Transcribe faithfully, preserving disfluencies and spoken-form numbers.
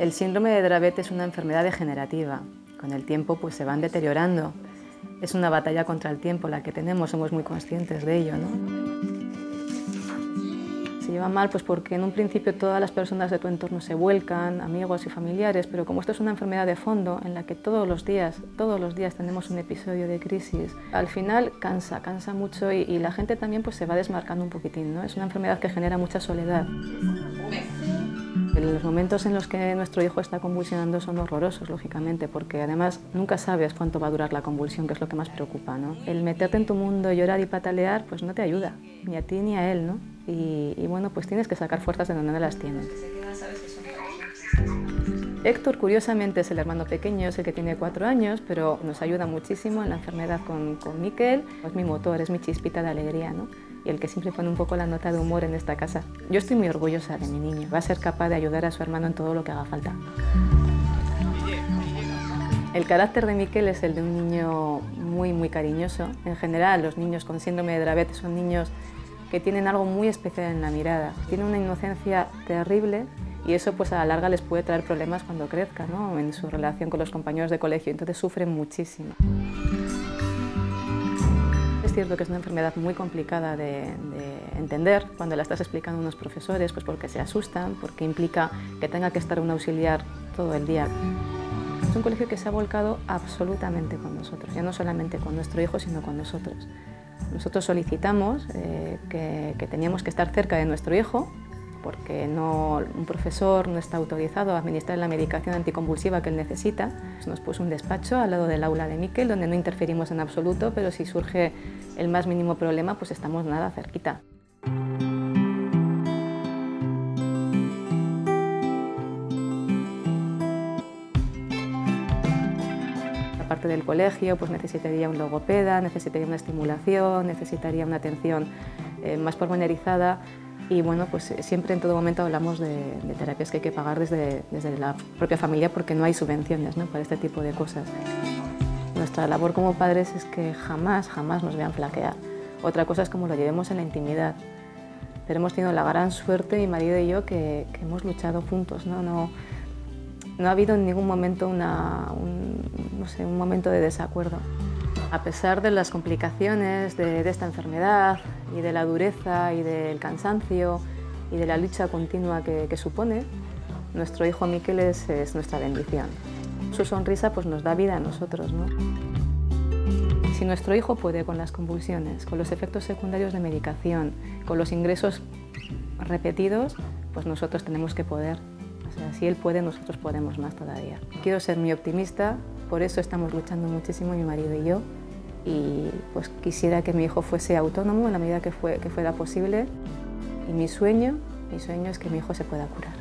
El síndrome de Dravet es una enfermedad degenerativa. Con el tiempo pues, se van deteriorando. Es una batalla contra el tiempo la que tenemos, somos muy conscientes de ello, ¿no? Se lleva mal pues, porque en un principio todas las personas de tu entorno se vuelcan, amigos y familiares, pero como esto es una enfermedad de fondo en la que todos los días, todos los días tenemos un episodio de crisis, al final cansa, cansa mucho y, y la gente también pues, se va desmarcando un poquitín, ¿no? Es una enfermedad que genera mucha soledad. Los momentos en los que nuestro hijo está convulsionando son horrorosos, lógicamente, porque además nunca sabes cuánto va a durar la convulsión, que es lo que más preocupa, ¿no? El meterte en tu mundo, llorar y patalear, pues no te ayuda, ni a ti ni a él, ¿no? Y, y bueno, pues tienes que sacar fuerzas de donde no las tienes. Héctor, curiosamente, es el hermano pequeño, es el que tiene cuatro años, pero nos ayuda muchísimo en la enfermedad con, con Mikel. Es mi motor, es mi chispita de alegría, ¿no? Y el que siempre pone un poco la nota de humor en esta casa. Yo estoy muy orgullosa de mi niño. Va a ser capaz de ayudar a su hermano en todo lo que haga falta. El carácter de Mikel es el de un niño muy, muy cariñoso. En general, los niños con síndrome de Dravet son niños que tienen algo muy especial en la mirada. Tienen una inocencia terrible. Y eso pues a la larga les puede traer problemas cuando crezcan, ¿no? En su relación con los compañeros de colegio, entonces sufren muchísimo. Es cierto que es una enfermedad muy complicada de, de entender cuando la estás explicando a unos profesores, pues porque se asustan, porque implica que tenga que estar un auxiliar todo el día. Es un colegio que se ha volcado absolutamente con nosotros, ya no solamente con nuestro hijo, sino con nosotros. Nosotros solicitamos eh, que, que teníamos que estar cerca de nuestro hijo, porque no, un profesor no está autorizado a administrar la medicación anticonvulsiva que él necesita. Nos puso un despacho al lado del aula de Mikel, donde no interferimos en absoluto, pero si surge el más mínimo problema, pues estamos nada cerquita. Aparte del colegio, pues necesitaría un logopeda, necesitaría una estimulación, necesitaría una atención eh, más pormenorizada. Y bueno, pues siempre en todo momento hablamos de, de terapias que hay que pagar desde, desde la propia familia porque no hay subvenciones, ¿no? Para este tipo de cosas. Nuestra labor como padres es que jamás, jamás nos vean flaquear. Otra cosa es como lo llevemos en la intimidad. Pero hemos tenido la gran suerte, mi marido y yo, que, que hemos luchado juntos, ¿no? No, no ha habido en ningún momento una, un, no sé, un momento de desacuerdo. A pesar de las complicaciones de, de esta enfermedad, y de la dureza, y del cansancio, y de la lucha continua que, que supone, nuestro hijo Mikel es, es nuestra bendición. Su sonrisa pues, nos da vida a nosotros, ¿no? Si nuestro hijo puede con las convulsiones, con los efectos secundarios de medicación, con los ingresos repetidos, pues nosotros tenemos que poder. O sea, si él puede, nosotros podemos más todavía. Quiero ser muy optimista, por eso estamos luchando muchísimo mi marido y yo. Y pues quisiera que mi hijo fuese autónomo en la medida que, fue, que fuera posible. Y mi sueño, mi sueño es que mi hijo se pueda curar.